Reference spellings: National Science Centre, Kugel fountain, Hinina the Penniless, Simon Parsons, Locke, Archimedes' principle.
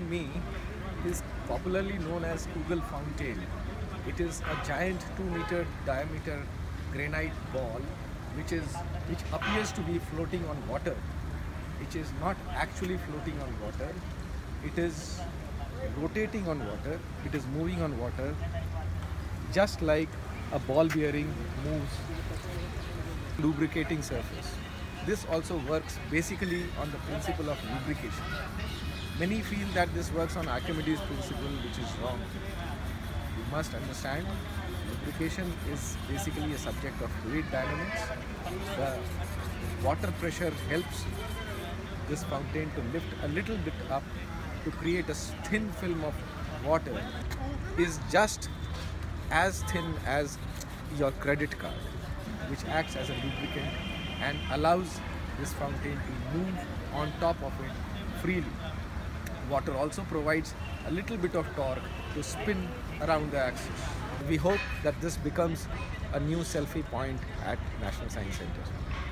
behind me is popularly known as Kugel fountain. It is a giant 2-meter diameter granite ball which appears to be floating on water. It is not actually floating on water. It is rotating on water. It is moving on water, just like a ball bearing moves lubricating surface. This also works basically on the principle of lubrication. Many feel that this works on Archimedes' principle, which is wrong. You must understand, lubrication is basically a subject of fluid dynamics. The water pressure helps this fountain to lift a little bit up to create a thin film of water. Is just as thin as your credit card, which acts as a lubricant and allows this fountain to move on top of it freely. Water also provides a little bit of torque to spin around the axis. We hope that this becomes a new selfie point at National Science Centre.